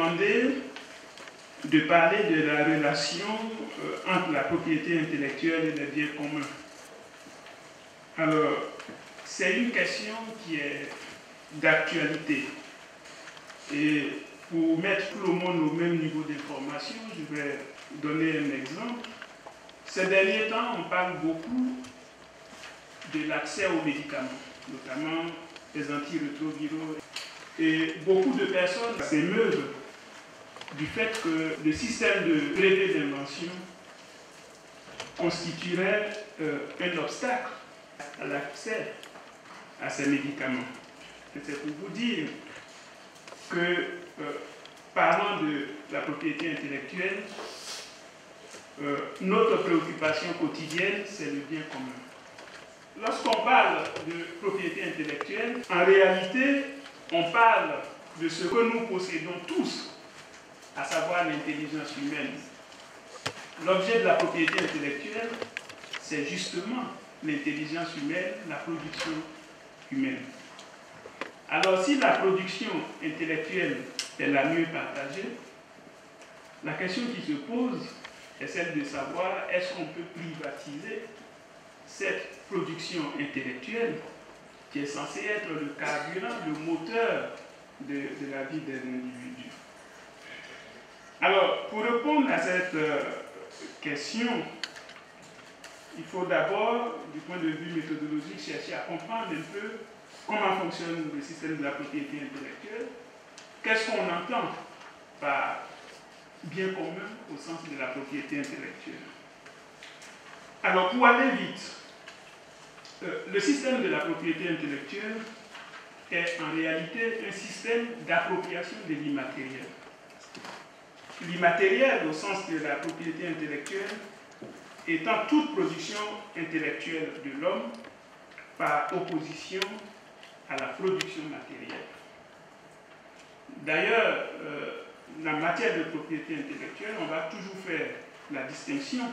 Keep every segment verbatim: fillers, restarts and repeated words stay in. demandé de parler de la relation entre la propriété intellectuelle et les biens communs. Alors, c'est une question qui est d'actualité. Et pour mettre tout le monde au même niveau d'information, je vais donner un exemple. Ces derniers temps, on parle beaucoup de l'accès aux médicaments, notamment les antirétroviraux. Et beaucoup de personnes s'émeuvent du fait que le système de brevet d'invention constituerait euh, un obstacle à l'accès à ces médicaments. C'est pour vous dire que, euh, parlant de la propriété intellectuelle, euh, notre préoccupation quotidienne, c'est le bien commun. Lorsqu'on parle de propriété intellectuelle, en réalité, on parle de ce que nous possédons tous, à savoir l'intelligence humaine. L'objet de la propriété intellectuelle, c'est justement l'intelligence humaine, la production humaine. Alors, si la production intellectuelle est la mieux partagée, la question qui se pose est celle de savoir est-ce qu'on peut privatiser cette production intellectuelle qui est censée être le carburant, le moteur de, de la vie des individus. Alors, pour répondre à cette question, il faut d'abord, du point de vue méthodologique, chercher à comprendre un peu comment fonctionne le système de la propriété intellectuelle, qu'est-ce qu'on entend par bien commun au sens de la propriété intellectuelle. Alors, pour aller vite, euh, le système de la propriété intellectuelle est en réalité un système d'appropriation de l'immatériel. L'immatériel, au sens de la propriété intellectuelle, étant toute production intellectuelle de l'homme par opposition à la production matérielle. D'ailleurs, euh, la matière de propriété intellectuelle, on va toujours faire la distinction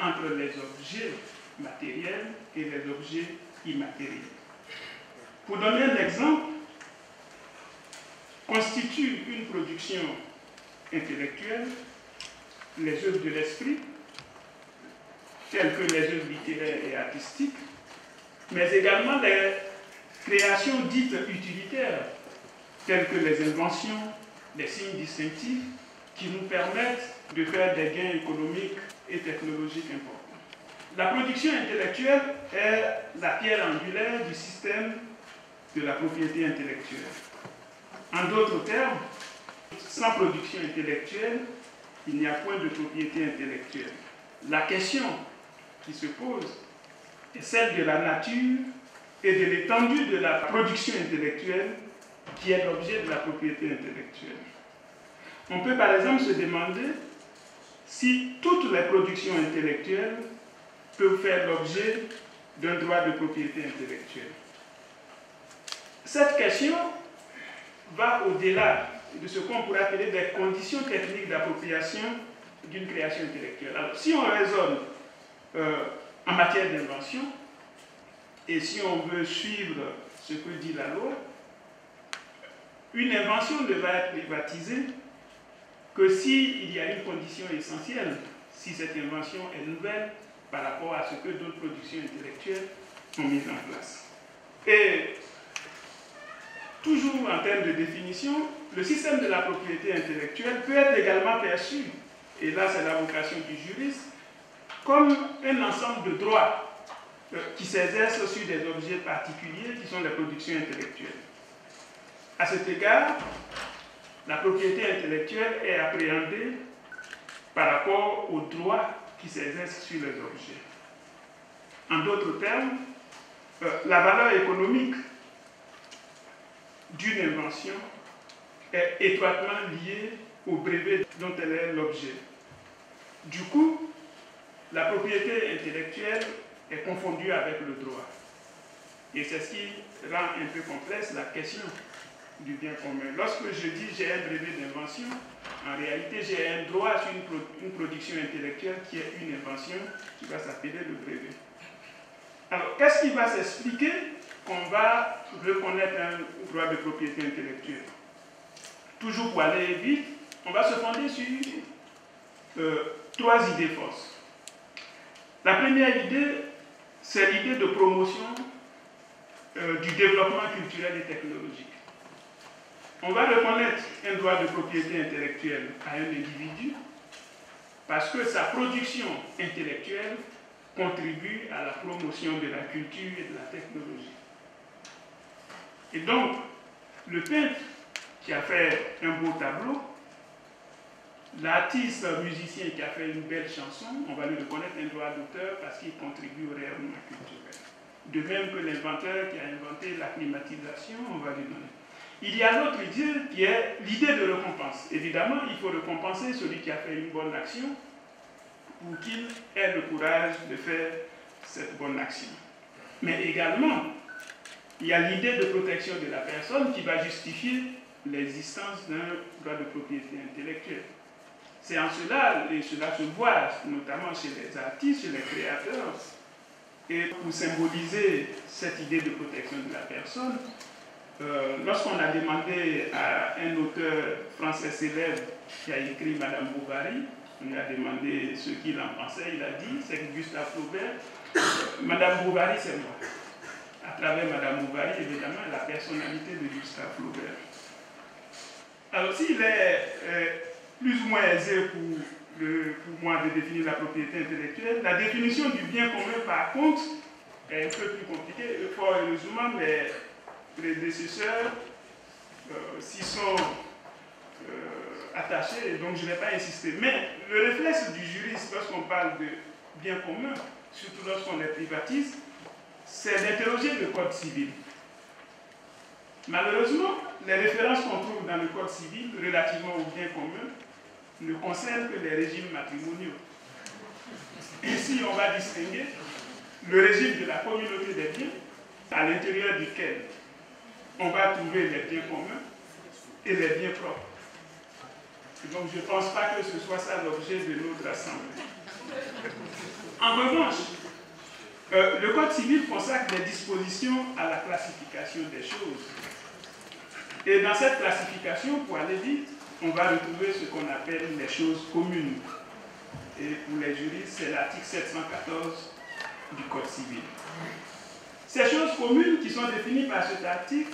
entre les objets matériels et les objets immatériels. Pour donner un exemple, constitue une production intellectuelle les œuvres de l'esprit, telles que les œuvres littéraires et artistiques, mais également les créations dites utilitaires, telles que les inventions, les signes distinctifs, qui nous permettent de faire des gains économiques et technologiques importants. La production intellectuelle est la pierre angulaire du système de la propriété intellectuelle. En d'autres termes, sans production intellectuelle, il n'y a point de propriété intellectuelle. La question qui se pose est celle de la nature et de l'étendue de la production intellectuelle qui est l'objet de la propriété intellectuelle. On peut par exemple se demander si toutes les productions intellectuelles peuvent faire l'objet d'un droit de propriété intellectuelle. Cette question va au-delà de ce qu'on pourrait appeler des conditions techniques d'appropriation d'une création intellectuelle. Alors, si on raisonne euh, en matière d'invention, et si on veut suivre ce que dit la loi, une invention ne va être privatisée que s'il y a une condition essentielle, si cette invention est nouvelle par rapport à ce que d'autres productions intellectuelles ont mis en place. Et toujours en termes de définition, le système de la propriété intellectuelle peut être également perçu, et là c'est la vocation du juriste, comme un ensemble de droits qui s'exercent sur des objets particuliers qui sont des productions intellectuelles. À cet égard, la propriété intellectuelle est appréhendée par rapport aux droits qui s'exercent sur les objets. En d'autres termes, la valeur économique d'une invention est étroitement liée au brevet dont elle est l'objet. Du coup, la propriété intellectuelle est confondue avec le droit. Et c'est ce qui rend un peu complexe la question du bien commun. Lorsque je dis j'ai un brevet d'invention, en réalité j'ai un droit sur une, pro une production intellectuelle qui est une invention qui va s'appeler le brevet. Alors, qu'est-ce qui va s'expliquer qu'on va reconnaître un droit de propriété intellectuelle? toujours pour aller vite, on va se fonder sur euh, trois idées forces. La première idée, c'est l'idée de promotion euh, du développement culturel et technologique. On va reconnaître un droit de propriété intellectuelle à un individu parce que sa production intellectuelle contribue à la promotion de la culture et de la technologie. Et donc, le peintre qui a fait un beau tableau, l'artiste musicien qui a fait une belle chanson, on va lui reconnaître un droit d'auteur parce qu'il contribue au rayonnement culturel. De même que l'inventeur qui a inventé la climatisation, on va lui donner. Il y a l'autre idée qui est l'idée de récompense. Évidemment, il faut récompenser celui qui a fait une bonne action pour qu'il ait le courage de faire cette bonne action. Mais également, il y a l'idée de protection de la personne qui va justifier l'existence d'un droit de propriété intellectuelle. C'est en cela, et cela se voit notamment chez les artistes, chez les créateurs, et pour symboliser cette idée de protection de la personne, Euh, lorsqu'on a demandé à un auteur français célèbre qui a écrit Madame Bovary, on lui a demandé ce qu'il en pensait, il a dit, c'est Gustave Flaubert, euh, Madame Bovary c'est moi. À travers Madame Bovary, évidemment, la personnalité de Gustave Flaubert. Alors s'il est euh, plus ou moins aisé pour, le, pour moi de définir la propriété intellectuelle, la définition du bien commun par contre est un peu plus compliquée, fort heureusement, mais prédécesseurs euh, s'y sont euh, attachés, donc je ne vais pas insister. Mais le réflexe du juriste, lorsqu'on parle de bien commun, surtout lorsqu'on est privatiste, c'est d'interroger le code civil. Malheureusement, les références qu'on trouve dans le code civil relativement au bien commun ne concernent que les régimes matrimoniaux. Ici, on va distinguer le régime de la communauté des biens, à l'intérieur duquel on va trouver les biens communs et les biens propres. Donc je ne pense pas que ce soit ça l'objet de notre assemblée. En revanche, euh, le Code civil consacre des dispositions à la classification des choses. Et dans cette classification, pour aller vite, on va retrouver ce qu'on appelle les choses communes. Et pour les juristes, c'est l'article sept cent quatorze du Code civil. Ces choses communes qui sont définies par cet article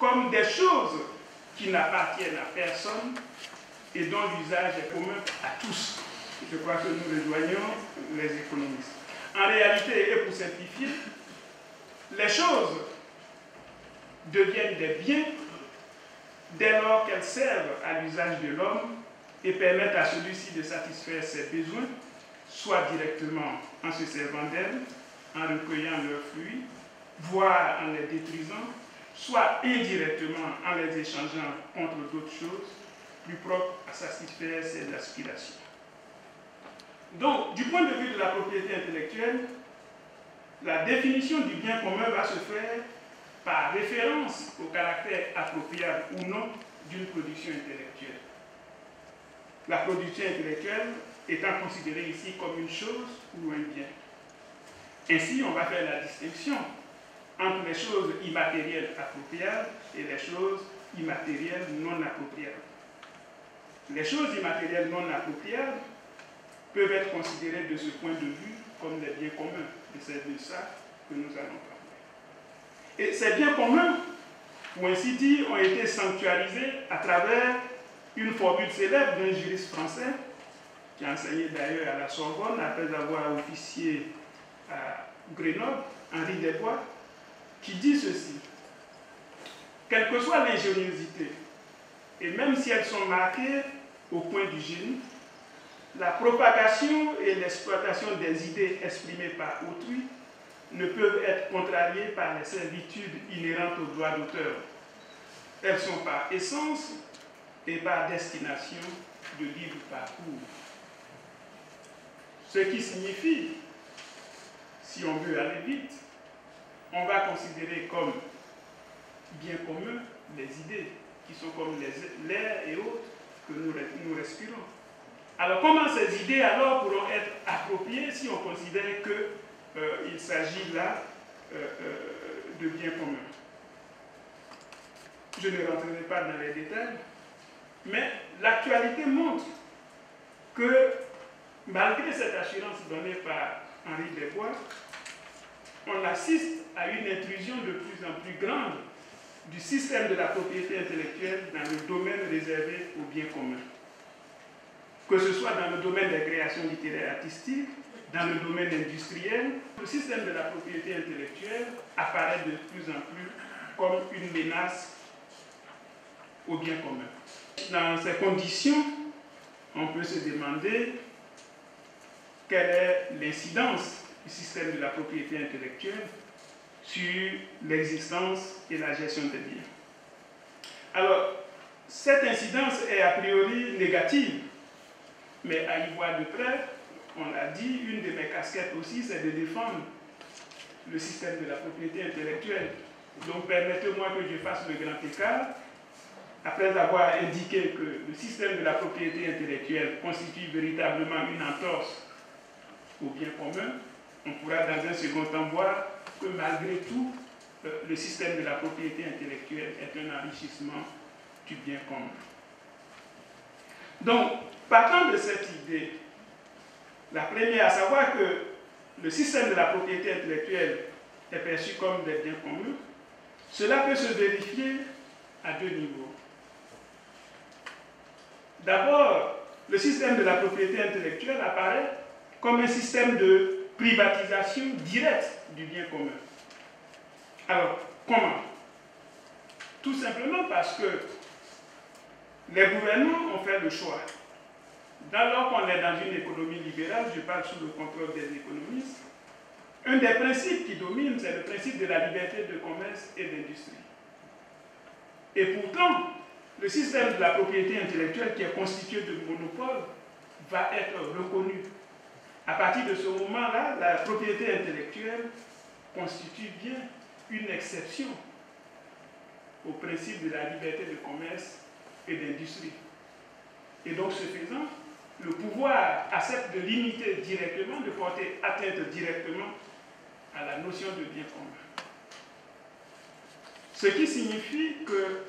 comme des choses qui n'appartiennent à personne et dont l'usage est commun à tous. Je crois que nous rejoignons les économistes. En réalité, et pour simplifier, les choses deviennent des biens dès lors qu'elles servent à l'usage de l'homme et permettent à celui-ci de satisfaire ses besoins, soit directement en se servant d'elles, en recueillant leurs fruits, voire en les détruisant, soit indirectement en les échangeant contre d'autres choses plus propres à satisfaire ses aspirations. Donc, du point de vue de la propriété intellectuelle, la définition du bien commun va se faire par référence au caractère appropriable ou non d'une production intellectuelle. La production intellectuelle étant considérée ici comme une chose ou un bien. Ainsi, on va faire la distinction entre les choses immatérielles appropriables et les choses immatérielles non appropriables. Les choses immatérielles non appropriables peuvent être considérées de ce point de vue comme des biens communs. Et c'est de ça que nous allons parler. Et ces biens communs, pour ainsi dire, ont été sanctuarisés à travers une formule célèbre d'un juriste français qui a enseigné d'ailleurs à la Sorbonne après avoir officié à Grenoble, Henri Desbois, qui dit ceci: quelle que soit l'ingéniosité, et même si elles sont marquées au point du génie, la propagation et l'exploitation des idées exprimées par autrui ne peuvent être contrariées par les servitudes inhérentes au droit d'auteur. Elles sont par essence et par destination de libre parcours. Ce qui signifie, si on veut aller vite, on va considérer comme bien commun les idées qui sont comme l'air et autres que nous, nous respirons. Alors comment ces idées alors pourront être appropriées si on considère qu'il euh, s'agit là euh, euh, de bien commun? je ne rentrerai pas dans les détails, mais l'actualité montre que malgré cette assurance donnée par Henri Desbois, on assiste à une intrusion de plus en plus grande du système de la propriété intellectuelle dans le domaine réservé aux biens communs. Que ce soit dans le domaine des créations littéraires et artistiques, dans le domaine industriel, le système de la propriété intellectuelle apparaît de plus en plus comme une menace aux biens communs. Dans ces conditions, on peut se demander quelle est l'incidence du système de la propriété intellectuelle sur l'existence et la gestion des biens. Alors, cette incidence est a priori négative, mais à y voir de près, on l'a dit, une de mes casquettes aussi, c'est de défendre le système de la propriété intellectuelle. Donc, permettez-moi que je fasse le grand écart. Après avoir indiqué que le système de la propriété intellectuelle constitue véritablement une entorse au bien commun, on pourra dans un second temps voir que malgré tout, le système de la propriété intellectuelle est un enrichissement du bien commun. Donc, partant de cette idée, la première, à savoir que le système de la propriété intellectuelle est perçu comme des biens communs, cela peut se vérifier à deux niveaux. D'abord, le système de la propriété intellectuelle apparaît comme un système de privatisation directe du bien commun. Alors, comment? Tout simplement parce que les gouvernements ont fait le choix. Alors qu'on est dans une économie libérale, je parle sous le contrôle des économistes, un des principes qui domine, c'est le principe de la liberté de commerce et d'industrie. Et pourtant, le système de la propriété intellectuelle qui est constitué de monopoles va être reconnu. À partir de ce moment-là, la propriété intellectuelle constitue bien une exception au principe de la liberté de commerce et d'industrie. Et donc, ce faisant, le pouvoir accepte de limiter directement, de porter atteinte directement à la notion de bien commun. Ce qui signifie que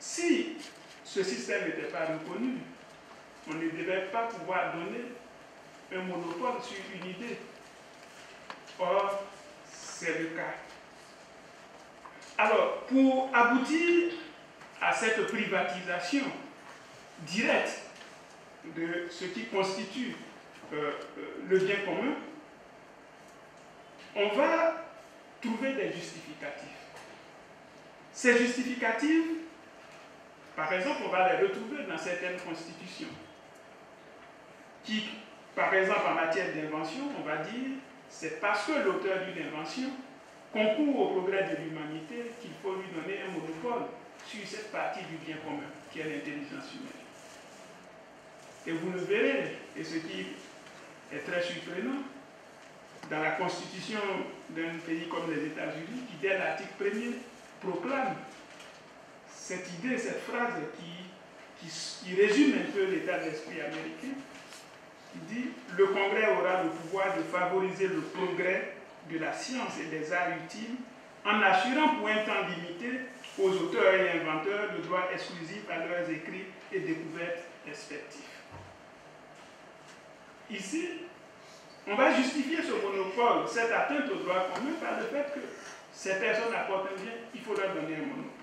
si ce système n'était pas reconnu, on ne devait pas pouvoir donner un monopole sur une idée. Or, c'est le cas. Alors, pour aboutir à cette privatisation directe de ce qui constitue euh, le bien commun, on va trouver des justificatifs. Ces justificatifs, par exemple, on va les retrouver dans certaines constitutions qui, par exemple, en matière d'invention, on va dire c'est parce que l'auteur d'une invention concourt au progrès de l'humanité qu'il faut lui donner un monopole sur cette partie du bien commun qui est l'intelligence humaine. Et vous le verrez, et ce qui est très surprenant, dans la constitution d'un pays comme les États-Unis, qui dès l'article premier proclame cette idée, cette phrase qui, qui, qui résume un peu l'état d'esprit américain, qui dit « Le Congrès aura le pouvoir de favoriser le progrès de la science et des arts utiles en assurant pour un temps limité aux auteurs et inventeurs le droit exclusif à leurs écrits et découvertes respectives. » Ici, on va justifier ce monopole, cette atteinte au droit commun par le fait que ces personnes apportent un bien, il faut leur donner un monopole.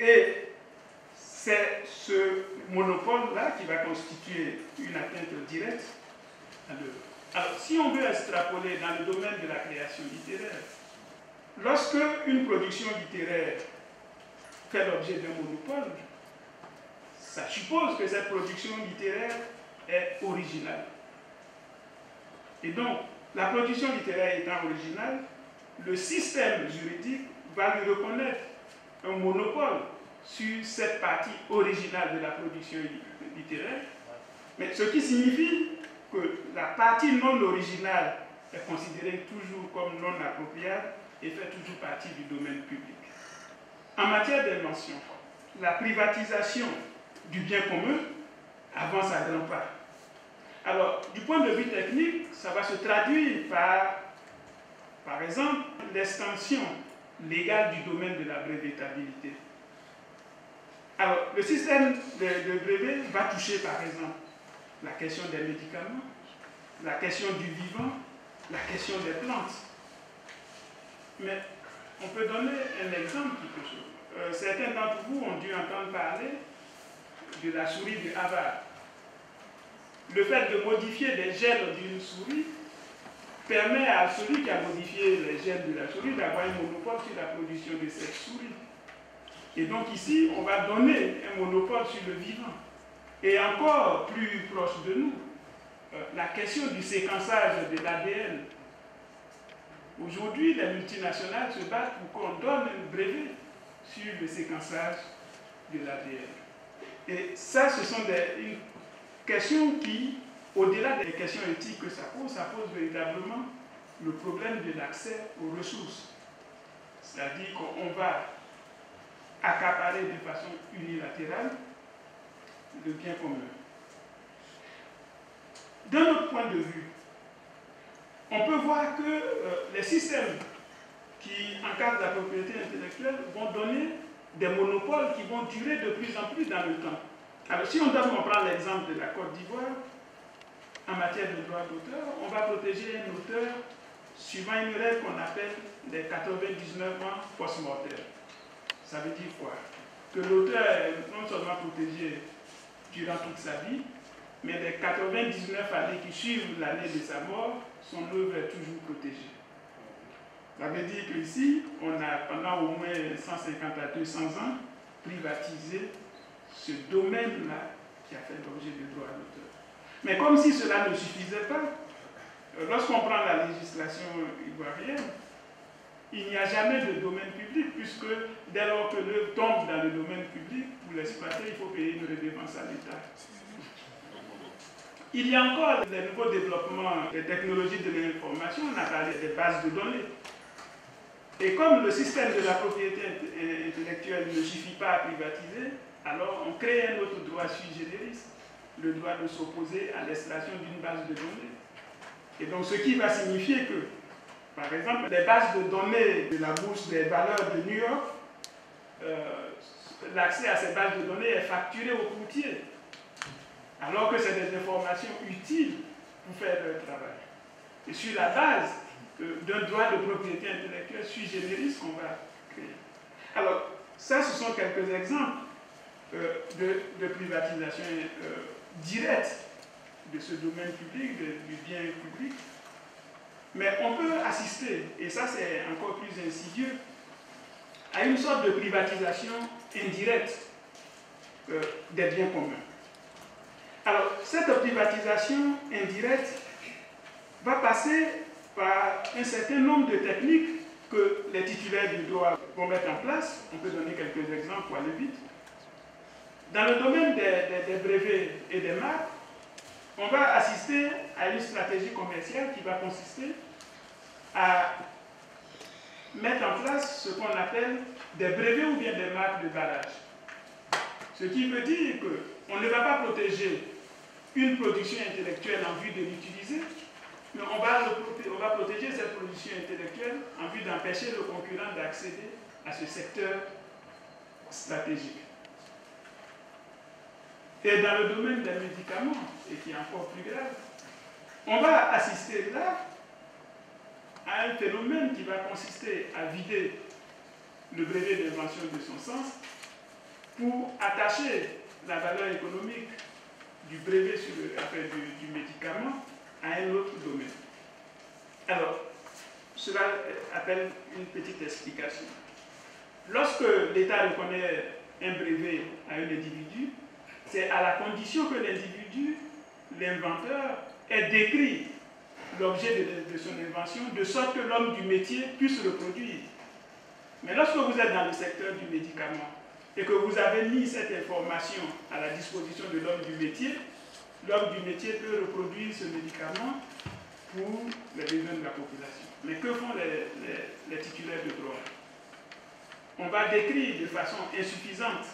Et c'est ce monopole-là qui va constituer une atteinte directe à l'œuvre. Alors, si on veut extrapoler dans le domaine de la création littéraire, lorsque une production littéraire fait l'objet d'un monopole, ça suppose que cette production littéraire est originale. Et donc, la production littéraire étant originale, le système juridique va lui reconnaître un monopole sur cette partie originale de la production littéraire, mais ce qui signifie que la partie non originale est considérée toujours comme non appropriable et fait toujours partie du domaine public. En matière d'invention, la privatisation du bien commun avance à grands pas. Alors, du point de vue technique, ça va se traduire par, par exemple, l'extension légale du domaine de la brevetabilité. Alors, le système de, de brevet va toucher, par exemple, la question des médicaments, la question du vivant, la question des plantes. Mais on peut donner un exemple quelque chose. Euh, certains d'entre vous ont dû entendre parler de la souris de Harvard. Le fait de modifier les gènes d'une souris permet à celui qui a modifié les gènes de la souris d'avoir un monopole sur la production de cette souris. Et donc ici, on va donner un monopole sur le vivant. Et encore plus proche de nous, la question du séquençage de l'A D N. Aujourd'hui, les multinationales se battent pour qu'on donne un brevet sur le séquençage de l'A D N. Et ça, ce sont des, une question qui, au-delà des questions éthiques que ça pose, ça pose véritablement le problème de l'accès aux ressources. C'est-à-dire qu'on va accaparer de façon unilatérale le bien commun. D'un autre point de vue, on peut voir que euh, les systèmes qui encadrent la propriété intellectuelle vont donner des monopoles qui vont durer de plus en plus dans le temps. Alors si on doit prendre l'exemple de la Côte d'Ivoire, en matière de droit d'auteur, on va protéger un auteur suivant une règle qu'on appelle les quatre-vingt-dix-neuf ans post-mortem. Ça veut dire quoi? Que l'auteur est non seulement protégé durant toute sa vie, mais les quatre-vingt-dix-neuf années qui suivent l'année de sa mort, son œuvre est toujours protégée. Ça veut dire qu'ici, on a pendant au moins cent cinquante à deux cents ans privatisé ce domaine-là qui a fait l'objet du droit d'auteur. Mais comme si cela ne suffisait pas, lorsqu'on prend la législation ivoirienne, il n'y a jamais de domaine public, puisque dès lors que l'œuvre tombe dans le domaine public, pour l'exploiter, il faut payer une redevance à l'État. Il y a encore les nouveaux développements des technologies de l'information, on a parlé des bases de données. Et comme le système de la propriété intellectuelle ne suffit pas à privatiser, alors on crée un autre droit sui generis, le droit de s'opposer à l'extraction d'une base de données. Et donc ce qui va signifier que, par exemple, les bases de données de la bourse des valeurs de New York, euh, l'accès à ces bases de données est facturé aux courtiers. Alors que c'est des informations utiles pour faire leur travail. Et sur la base d'un droit de propriété intellectuelle sui generis qu'on va créer. Alors, ça, ce sont quelques exemples euh, de, de privatisation euh, directe de ce domaine public, de, du bien public. Mais on peut assister, et ça c'est encore plus insidieux, à une sorte de privatisation indirecte euh, des biens communs. Alors, cette privatisation indirecte va passer par un certain nombre de techniques que les titulaires du droit vont mettre en place. On peut donner quelques exemples pour aller vite. Dans le domaine des, des, des brevets et des marques, on va assister à une stratégie commerciale qui va consister à mettre en place ce qu'on appelle des brevets ou bien des marques de barrage. Ce qui veut dire qu'on ne va pas protéger une production intellectuelle en vue de l'utiliser, mais on va, le, on va protéger cette production intellectuelle en vue d'empêcher le concurrent d'accéder à ce secteur stratégique. Et dans le domaine des médicaments, et qui est encore plus grave, on va assister là à un phénomène qui va consister à vider le brevet d'invention de son sens pour attacher la valeur économique du brevet sur le, enfin, du, du médicament à un autre domaine. Alors, cela appelle une petite explication. Lorsque l'État reconnaît un brevet à un individu, c'est à la condition que l'individu, l'inventeur, ait décrit l'objet de, de son invention de sorte que l'homme du métier puisse le produire. Mais lorsque vous êtes dans le secteur du médicament et que vous avez mis cette information à la disposition de l'homme du métier, l'homme du métier peut reproduire ce médicament pour les besoins de la population. Mais que font les, les, les titulaires de droit? On va décrire de façon insuffisante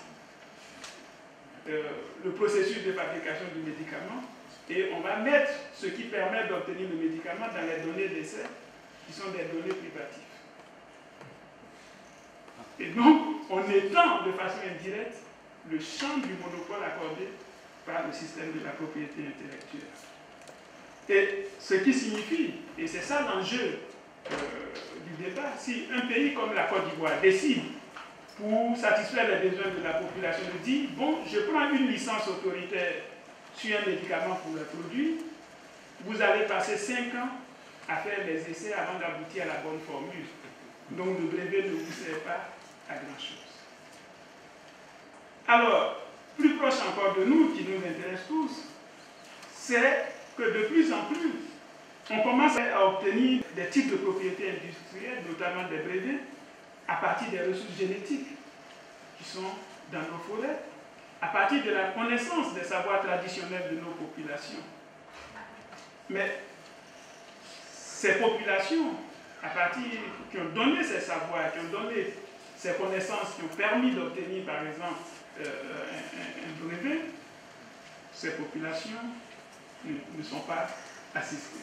Euh, le processus de fabrication du médicament et on va mettre ce qui permet d'obtenir le médicament dans les données d'essai qui sont des données privatives. Et donc, on étend de façon indirecte le champ du monopole accordé par le système de la propriété intellectuelle. Et ce qui signifie, et c'est ça l'enjeu euh, du débat, si un pays comme la Côte d'Ivoire décide, pour satisfaire les besoins de la population, de dire, bon, je prends une licence autoritaire sur un médicament pour le produit, vous allez passer cinq ans à faire les essais avant d'aboutir à la bonne formule. Donc le brevet ne vous sert pas à grand-chose. Alors, plus proche encore de nous, qui nous intéresse tous, c'est que de plus en plus, on commence à obtenir des types de propriétés industrielles, notamment des brevets, à partir des ressources génétiques qui sont dans nos forêts, à partir de la connaissance des savoirs traditionnels de nos populations. Mais ces populations, à partir, qui ont donné ces savoirs, qui ont donné ces connaissances, qui ont permis d'obtenir, par exemple, euh, un, un brevet, ces populations ne, ne sont pas assistées.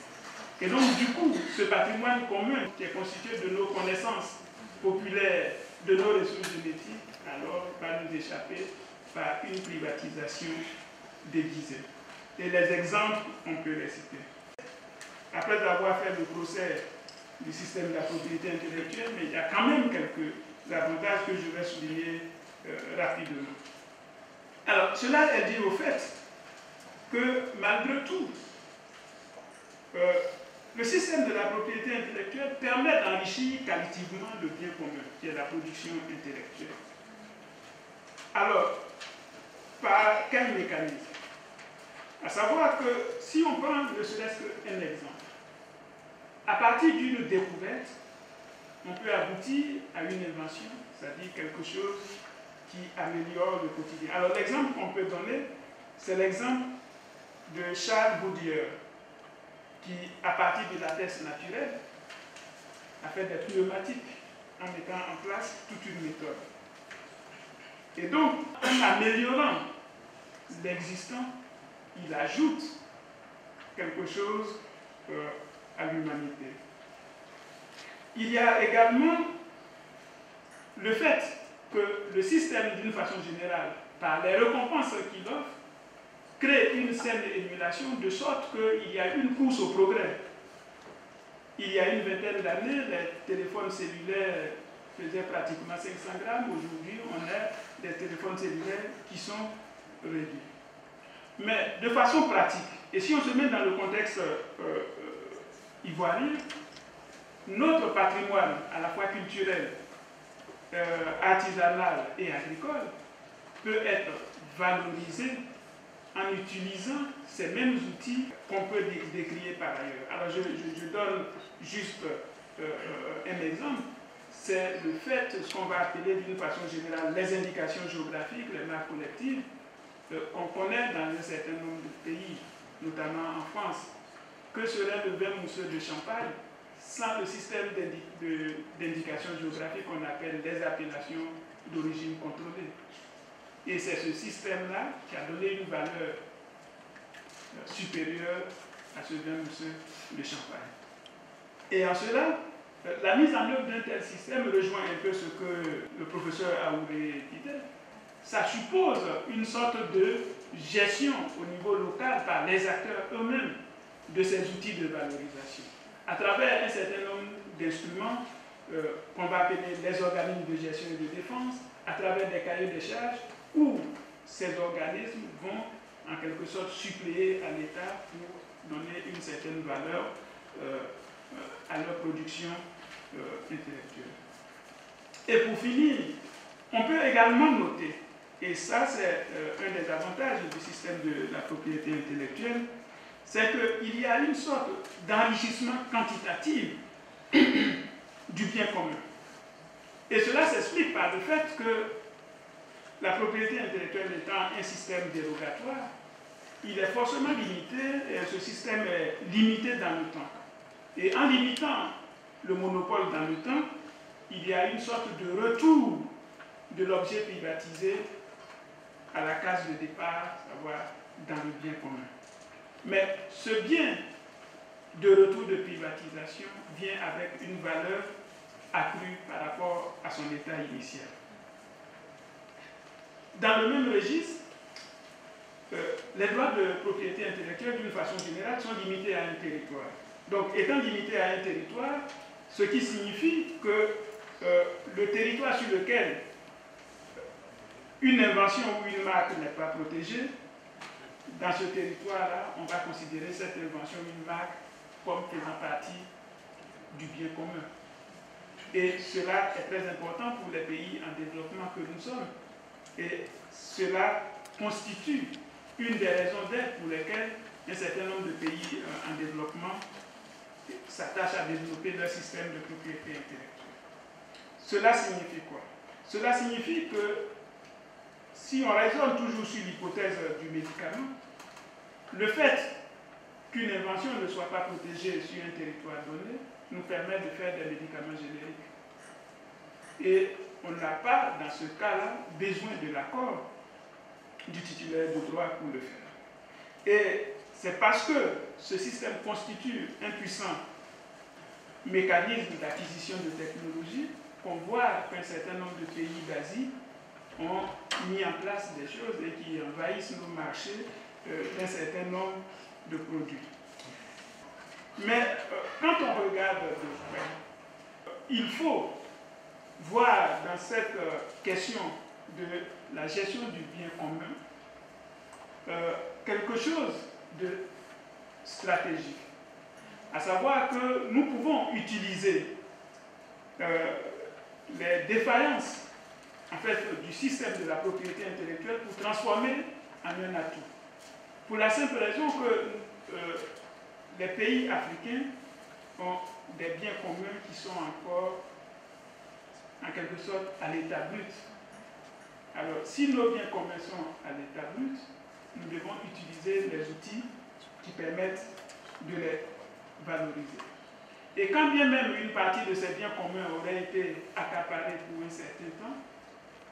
Et donc, du coup, ce patrimoine commun qui est constitué de nos connaissances populaires, de nos ressources génétiques, alors va nous échapper par une privatisation déguisée. Et les exemples, on peut les citer. Après avoir fait le procès du système de la propriété intellectuelle, mais il y a quand même quelques avantages que je vais souligner euh, rapidement. Alors, cela est dû au fait que, malgré tout, euh, le système de la propriété intellectuelle permet d'enrichir qualitativement le bien commun, qui est la production intellectuelle. Alors, par quel mécanisme? À savoir que, si on prend ne serait-ce qu'un exemple, à partir d'une découverte, on peut aboutir à une invention, c'est-à-dire quelque chose qui améliore le quotidien. Alors l'exemple qu'on peut donner, c'est l'exemple de Charles Baudieu, qui, à partir de la peste naturelle, a fait des pneumatiques en mettant en place toute une méthode. Et donc, en améliorant l'existant, il ajoute quelque chose euh, à l'humanité. Il y a également le fait que le système, d'une façon générale, par les récompenses qu'il offre, crée une saine émulation de sorte qu'il y a une course au progrès. Il y a une vingtaine d'années, les téléphones cellulaires faisaient pratiquement cinq cents grammes. Aujourd'hui, on a des téléphones cellulaires qui sont réduits. Mais de façon pratique, et si on se met dans le contexte euh, euh, ivoirien, notre patrimoine, à la fois culturel, euh, artisanal et agricole, peut être valorisé en utilisant ces mêmes outils qu'on peut décrier par ailleurs. Alors je, je, je donne juste euh, un exemple, c'est le fait, ce qu'on va appeler d'une façon générale, les indications géographiques, les marques collectives. Euh, on connaît dans un certain nombre de pays, notamment en France, que serait le vin mousseux de Champagne sans le système d'indication géographique qu'on appelle des appellations d'origine contrôlée. Et c'est ce système-là qui a donné une valeur supérieure à ce vin mousseux de Champagne. Et en cela, la mise en œuvre d'un tel système rejoint un peu ce que le professeur Aouré disait. Ça suppose une sorte de gestion au niveau local par les acteurs eux-mêmes de ces outils de valorisation, à travers un certain nombre d'instruments euh, qu'on va appeler les organismes de gestion et de défense, à travers des cahiers de charges, où ces organismes vont en quelque sorte suppléer à l'État pour donner une certaine valeur euh, à leur production euh, intellectuelle. Et pour finir, on peut également noter, et ça c'est euh, un des avantages du système de la propriété intellectuelle, c'est qu'il y a une sorte d'enrichissement quantitatif du bien commun. Et cela s'explique par le fait que la propriété intellectuelle étant un système dérogatoire, il est forcément limité, et ce système est limité dans le temps. Et en limitant le monopole dans le temps, il y a une sorte de retour de l'objet privatisé à la case de départ, savoir dans le bien commun. Mais ce bien de retour de privatisation vient avec une valeur accrue par rapport à son état initial. Dans le même registre, euh, les droits de propriété intellectuelle, d'une façon générale, sont limités à un territoire. Donc, étant limités à un territoire, ce qui signifie que euh, le territoire sur lequel une invention ou une marque n'est pas protégée, dans ce territoire-là, on va considérer cette invention, une marque, comme faisant partie du bien commun. Et cela est très important pour les pays en développement que nous sommes. Et cela constitue une des raisons d'être pour lesquelles un certain nombre de pays en développement s'attachent à développer leur système de propriété intellectuelle. Cela signifie quoi? Cela signifie que si on raisonne toujours sur l'hypothèse du médicament, le fait qu'une invention ne soit pas protégée sur un territoire donné nous permet de faire des médicaments génériques. Et on n'a pas, dans ce cas-là, besoin de l'accord du titulaire de droit pour le faire. Et c'est parce que ce système constitue un puissant mécanisme d'acquisition de technologies qu'on voit qu'un certain nombre de pays d'Asie ont mis en place des choses et qui envahissent nos marchés euh, d'un certain nombre de produits. Mais euh, quand on regarde de près, euh, il faut voir dans cette euh, question de la gestion du bien commun euh, quelque chose de stratégique. À savoir que nous pouvons utiliser euh, les défaillances en fait, du système de la propriété intellectuelle pour transformer en un atout. Pour la simple raison que euh, les pays africains ont des biens communs qui sont encore, en quelque sorte, à l'état brut. Alors, si nos biens communs sont à l'état brut, nous devons utiliser les outils qui permettent de les valoriser. Et quand bien même une partie de ces biens communs aurait été accaparée pour un certain temps,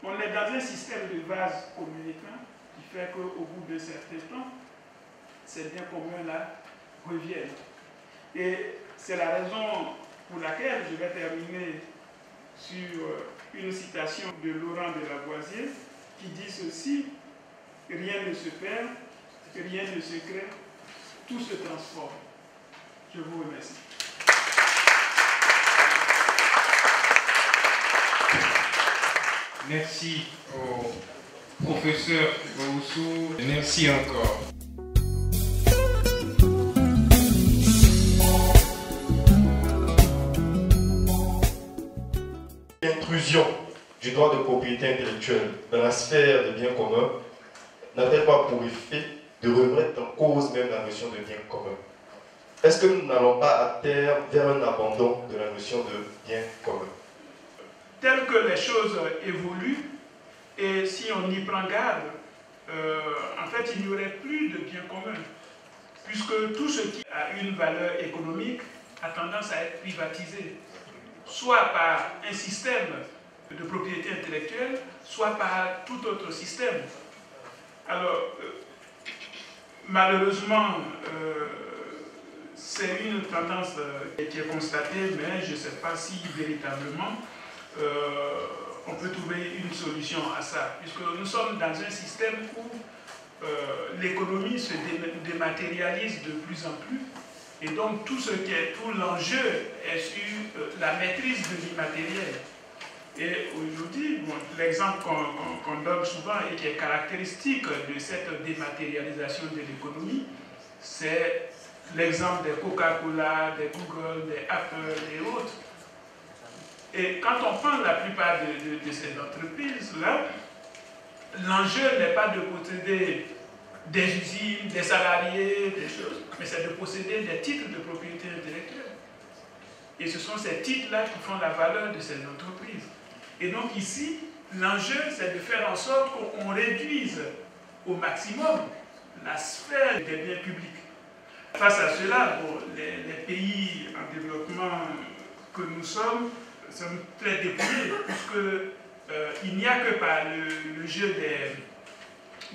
on est dans un système de vase communicant qui fait qu'au bout d'un certain temps, ces biens communs-là reviennent. Et c'est la raison pour laquelle je vais terminer sur une citation de Laurent de Lavoisier qui dit ceci: « Rien ne se perd, rien ne se crée, tout se transforme. » Je vous remercie. Merci au professeur Bohoussou. Merci encore. L'intrusion du droit de propriété intellectuelle dans la sphère des biens communs n'a-t-elle pas pour effet de remettre en cause même la notion de bien commun? Est-ce que nous n'allons pas à terme vers un abandon de la notion de bien commun? Telles que les choses évoluent, et si on y prend garde, euh, en fait, il n'y aurait plus de bien commun, puisque tout ce qui a une valeur économique a tendance à être privatisé, soit par un système de propriété intellectuelle, soit par tout autre système. Alors, euh, malheureusement, euh, c'est une tendance euh, qui est constatée, mais je ne sais pas si véritablement, Euh, on peut trouver une solution à ça, puisque nous sommes dans un système où euh, l'économie se dé dématérialise de plus en plus, et donc tout ce qui est, tout l'enjeu est sur euh, la maîtrise de l'immatériel. Et aujourd'hui, bon, l'exemple qu'on qu'on donne souvent et qui est caractéristique de cette dématérialisation de l'économie, c'est l'exemple des Coca-Cola, des Google, des Apple et autres. Et quand on prend la plupart de, de, de ces entreprises-là, l'enjeu n'est pas de posséder des usines, des salariés, des choses, mais c'est de posséder des titres de propriété intellectuelle. Et ce sont ces titres-là qui font la valeur de ces entreprises. Et donc ici, l'enjeu, c'est de faire en sorte qu'on réduise au maximum la sphère des biens publics. Face à cela, bon, les, les pays en développement que nous sommes, sommes très dépouillés, puisqu'il euh, n'y a que par le, le jeu des,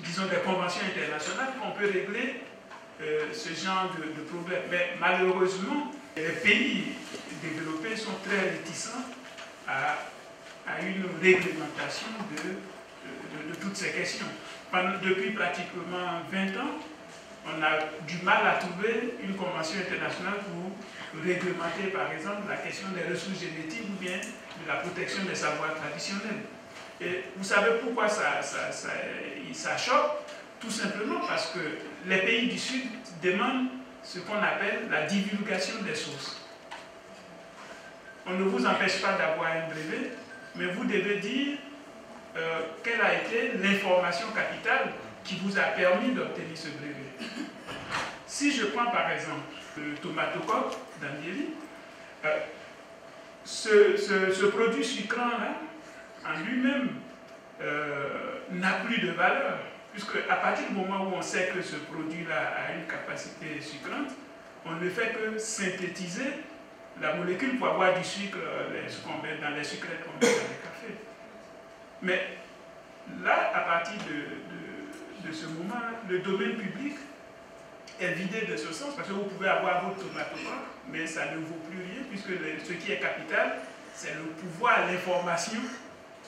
disons, des conventions internationales qu'on peut régler euh, ce genre de, de problème. Mais malheureusement, les pays développés sont très réticents à, à une réglementation de, de, de, de toutes ces questions. Pendant, depuis pratiquement vingt ans, on a du mal à trouver une convention internationale pour réglementer, par exemple, la question des ressources génétiques ou bien de la protection des savoirs traditionnels. Et vous savez pourquoi ça, ça, ça, ça choque? Tout simplement parce que les pays du Sud demandent ce qu'on appelle la divulgation des sources. On ne vous empêche pas d'avoir un brevet, mais vous devez dire euh, quelle a été l'information capitale qui vous a permis d'obtenir ce brevet. Si je prends par exemple le tomatocoque d'Ambiéry, euh, ce, ce, ce produit sucrant-là, en lui-même, euh, n'a plus de valeur, puisque à partir du moment où on sait que ce produit-là a une capacité sucrante, on ne fait que synthétiser la molécule pour avoir du sucre ce qu'on met dans les sucrètes qu'on met dans le café. Mais là, à partir de, de, de ce moment, le domaine public est vidé de ce sens, parce que vous pouvez avoir votre tomatocoque, mais ça ne vaut plus rien, puisque le, ce qui est capital, c'est le pouvoir, l'information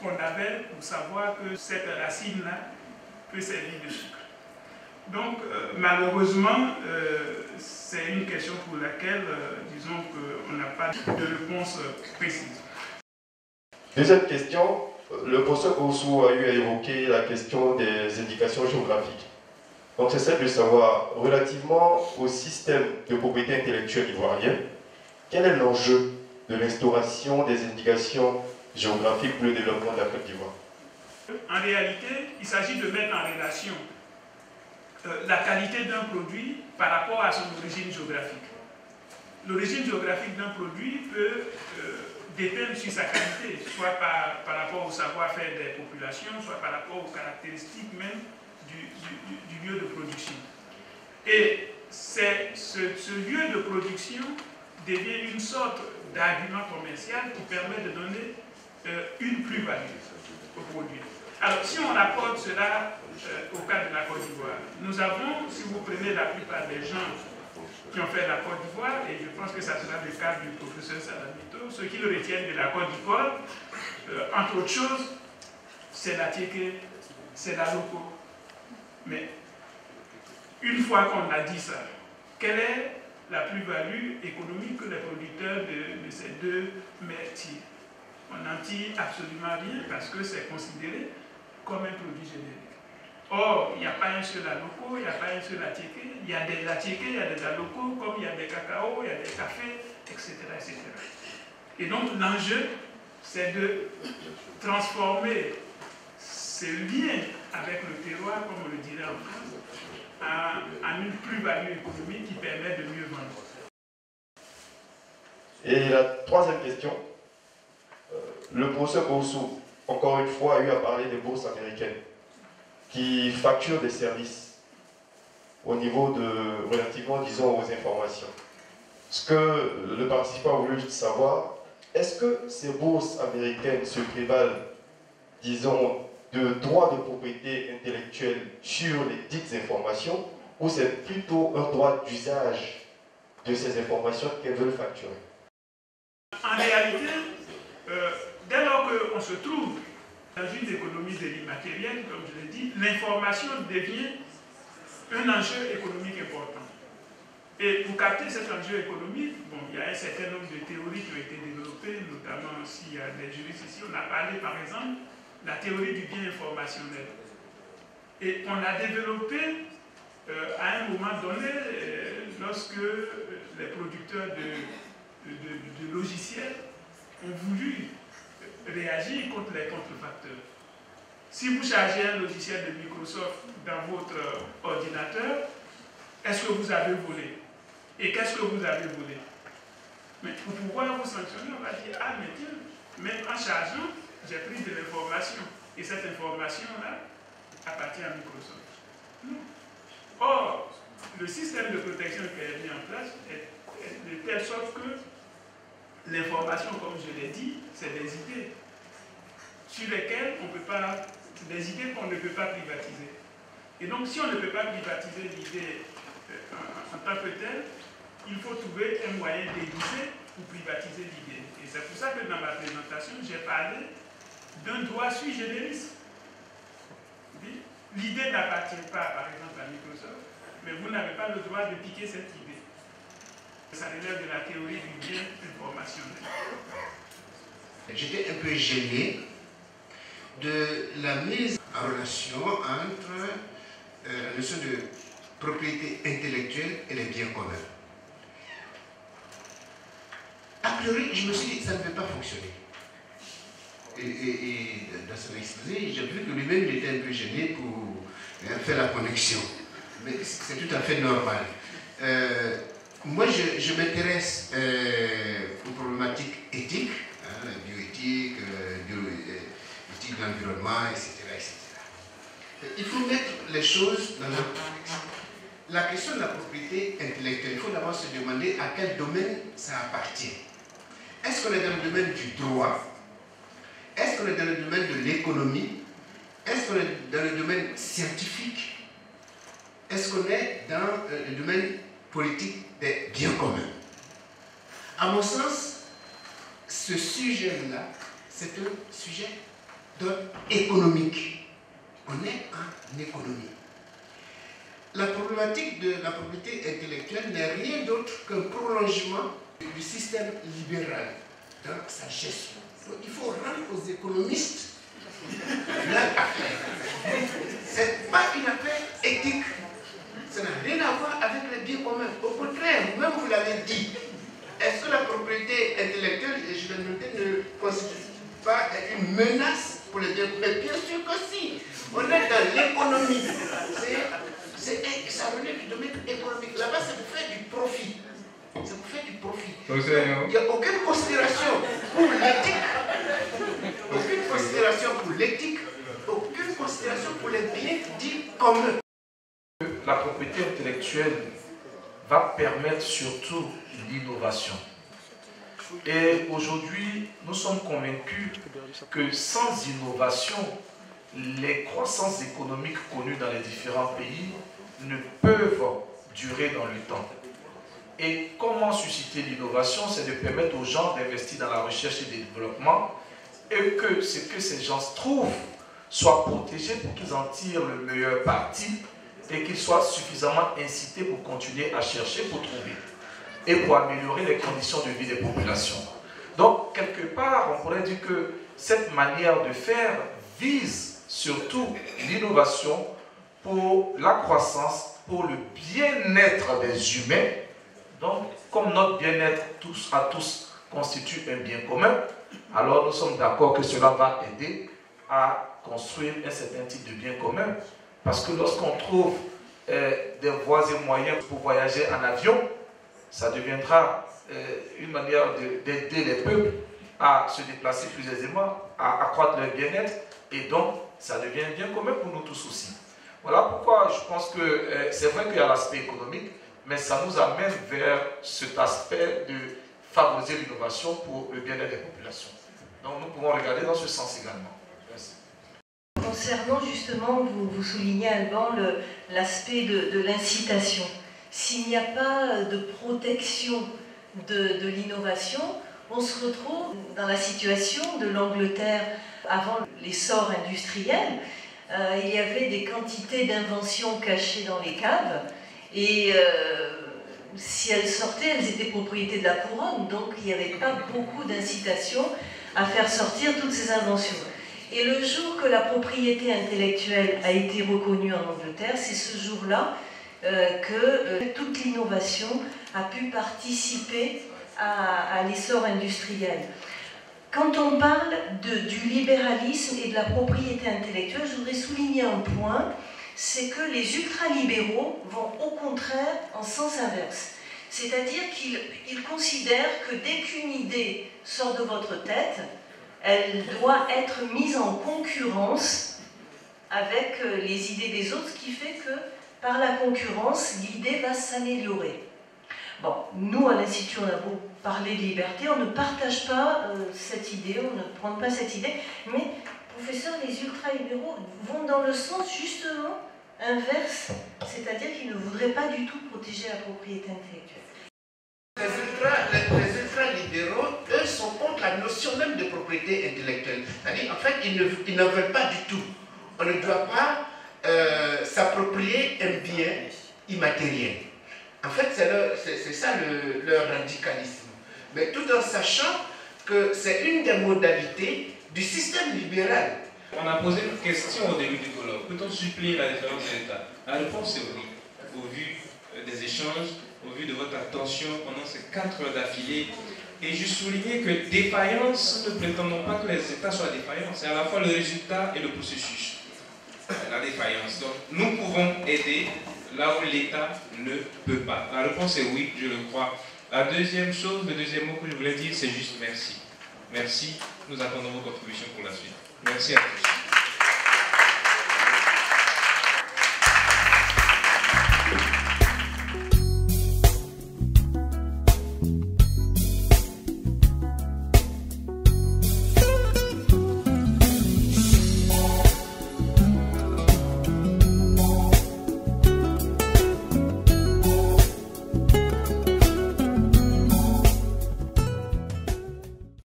qu'on avait pour savoir que cette racine-là peut servir de sucre. Donc, euh, malheureusement, euh, c'est une question pour laquelle, euh, disons qu'on n'a pas de réponse précise. Deuxième question, le professeur Boussou a eu à évoquer la question des indications géographiques. Donc, c'est celle de savoir, relativement au système de propriété intellectuelle ivoirien, quel est l'enjeu de l'instauration des indications géographique pour le développement de la Côte d'Ivoire? En réalité, il s'agit de mettre en relation euh, la qualité d'un produit par rapport à son origine géographique. L'origine géographique d'un produit peut euh, dépendre sur sa qualité, soit par, par rapport au savoir-faire des populations, soit par rapport aux caractéristiques même du, du, du lieu de production. Et c'est ce, ce lieu de production devient une sorte d'argument commercial qui permet de donner Euh, une plus-value au produit. Alors, si on apporte cela euh, au cas de la Côte d'Ivoire, nous avons, si vous prenez la plupart des gens qui ont fait la Côte d'Ivoire, et je pense que ça sera le cas du professeur Salamito, ceux qui le retiennent de la Côte d'Ivoire, euh, entre autres choses, c'est la tiéké, c'est la loco. Mais une fois qu'on a dit ça, quelle est la plus-value économique que les producteurs de, de ces deux métiers? On n'en tire absolument rien parce que c'est considéré comme un produit générique. Or, il n'y a pas un seul aloko, il n'y a pas un seul atiéké, il y a des atiéké, il y a des aloko, comme il y a des cacao, il y a des cafés, et cetera et cetera. Et donc, l'enjeu, c'est de transformer ce lien avec le terroir, comme on le dirait en France, en, en une plus-value économique qui permet de mieux vendre. Et la troisième question. Le professeur Boussou, encore une fois, a eu à parler des bourses américaines qui facturent des services au niveau de, relativement, disons, aux informations. Ce que le participant a voulu savoir, est-ce que ces bourses américaines se prévalent, disons, de droits de propriété intellectuelle sur les dites informations, ou c'est plutôt un droit d'usage de ces informations qu'elles veulent facturer? En réalité, euh... dès lors qu'on se trouve dans une économie de l'immatériel, comme je l'ai dit, l'information devient un enjeu économique important. Et pour capter cet enjeu économique, bon, il y a un certain nombre de théories qui ont été développées, notamment s'il y a des juristes ici. On a parlé par exemple de la théorie du bien informationnel. Et on l'a développée euh, à un moment donné euh, lorsque les producteurs de, de, de, de logiciels ont voulu réagir contre les contrefacteurs. Si vous chargez un logiciel de Microsoft dans votre ordinateur, est-ce que vous avez volé? Et qu'est-ce que vous avez volé? Mais pour pouvoir vous sanctionner, on va dire, ah mais tiens, même en chargeant, j'ai pris de l'information. Et cette information-là appartient à Microsoft. Non. Or, le système de protection qui est mis en place est de telle sorte que l'information, comme je l'ai dit, c'est des idées sur lesquelles on peut pas, des idées qu'on ne peut pas privatiser. Et donc, si on ne peut pas privatiser l'idée en tant que telle, il faut trouver un moyen déguisé pour privatiser l'idée. Et Et c'est pour ça que dans ma présentation, j'ai parlé d'un droit sui generis. L'idée n'appartient pas, par exemple, à Microsoft, mais vous n'avez pas le droit de piquer cette idée. Ça relève de la théorie du bien informationnel. J'étais un peu gêné de la mise en relation entre euh, la notion de propriété intellectuelle et les biens communs. A priori, je me suis dit que ça ne peut pas fonctionner. Et, et, et dans son exposé, j'ai vu que lui-même il était un peu gêné pour euh, faire la connexion. Mais c'est tout à fait normal. Euh, moi, je, je m'intéresse euh, aux problématiques éthiques, hein, la bioéthique, euh, bio, euh, l'éthique de l'environnement, et cetera, et cetera. Il faut mettre les choses dans leur contexte. La question de la propriété intellectuelle, il faut d'abord se demander à quel domaine ça appartient. Est-ce qu'on est dans le domaine du droit? Est-ce qu'on est dans le domaine de l'économie? Est-ce qu'on est dans le domaine scientifique? Est-ce qu'on est dans le domaine politique des biens communs? À mon sens, ce sujet-là, c'est un sujet d'ordre économique. On est en économie. La problématique de la propriété intellectuelle n'est rien d'autre qu'un prolongement du système libéral dans sa gestion. Donc, il faut rendre aux économistes leur affaire. Ce n'est pas une affaire éthique. Ça n'a rien à voir avec les biens communs. Au contraire, vous-même vous l'avez dit. Est-ce que la propriété intellectuelle, je vais le noter, ne constitue pas une menace pour les biens communs? Mais bien sûr que si. On est dans l'économie. Ça relève du domaine économique. Là-bas, c'est pour faire du profit. C'est pour faire du profit. Il n'y a aucune considération pour l'éthique, aucune considération pour l'éthique, aucune considération pour les biens dits communs. La propriété intellectuelle va permettre surtout l'innovation. Et aujourd'hui, nous sommes convaincus que sans innovation, les croissances économiques connues dans les différents pays ne peuvent durer dans le temps. Et comment susciter l'innovation? C'est de permettre aux gens d'investir dans la recherche et le développement et que ce que ces gens trouvent soit protégé pour qu'ils en tirent le meilleur parti et qu'ils soient suffisamment incités pour continuer à chercher, pour trouver et pour améliorer les conditions de vie des populations. Donc, quelque part, on pourrait dire que cette manière de faire vise surtout l'innovation pour la croissance, pour le bien-être des humains. Donc, comme notre bien-être tous à tous constitue un bien commun, alors nous sommes d'accord que cela va aider à construire un certain type de bien commun. Parce que lorsqu'on trouve euh, des voies et moyens pour voyager en avion, ça deviendra euh, une manière d'aider les peuples à se déplacer plus aisément, à accroître leur bien-être, et donc ça devient un bien commun pour nous tous aussi. Voilà pourquoi je pense que euh, c'est vrai qu'il y a l'aspect économique, mais ça nous amène vers cet aspect de favoriser l'innovation pour le bien-être des populations. Donc nous pouvons regarder dans ce sens également. Merci. Concernant justement, vous, vous soulignez Alban, l'aspect de, de l'incitation. S'il n'y a pas de protection de, de l'innovation, on se retrouve dans la situation de l'Angleterre avant l'essor industriel. Euh, il y avait des quantités d'inventions cachées dans les caves. Et euh, si elles sortaient, elles étaient propriété de la couronne, donc il n'y avait pas beaucoup d'incitation à faire sortir toutes ces inventions. Et le jour que la propriété intellectuelle a été reconnue en Angleterre, c'est ce jour-là euh, que euh, toute l'innovation a pu participer à, à l'essor industriel. Quand on parle de, du libéralisme et de la propriété intellectuelle, je voudrais souligner un point. C'est que les ultralibéraux vont au contraire en sens inverse. C'est-à-dire qu'ils considèrent que dès qu'une idée sort de votre tête, elle doit être mise en concurrence avec les idées des autres, ce qui fait que par la concurrence, l'idée va s'améliorer. Bon, nous à l'Institut, on a beau parler de liberté, on ne partage pas euh, cette idée, on ne prend pas cette idée, mais professeurs, les ultra-libéraux vont dans le sens justement inverse, c'est-à-dire qu'ils ne voudraient pas du tout protéger la propriété intellectuelle. Les ultra-libéraux, eux, sont contre la fait, ils ne, ils n'en veulent pas du tout. On ne doit pas euh, s'approprier un bien immatériel. En fait, c'est ça le, leur radicalisme. Mais tout en sachant que c'est une des modalités du système libéral. On a posé une question au début du colloque. Peut-on suppléer la différence de l'État? La réponse est oui, au vu des échanges, au vu de votre attention pendant ces quatre heures d'affilée. Et je soulignais que défaillance, ne prétendons pas que les États soient défaillants. C'est à la fois le résultat et le processus. La défaillance. Donc, nous pouvons aider là où l'État ne peut pas. La réponse est oui, je le crois. La deuxième chose, le deuxième mot que je voulais dire, c'est juste merci. Merci. Nous attendons vos contributions pour la suite. Merci à tous.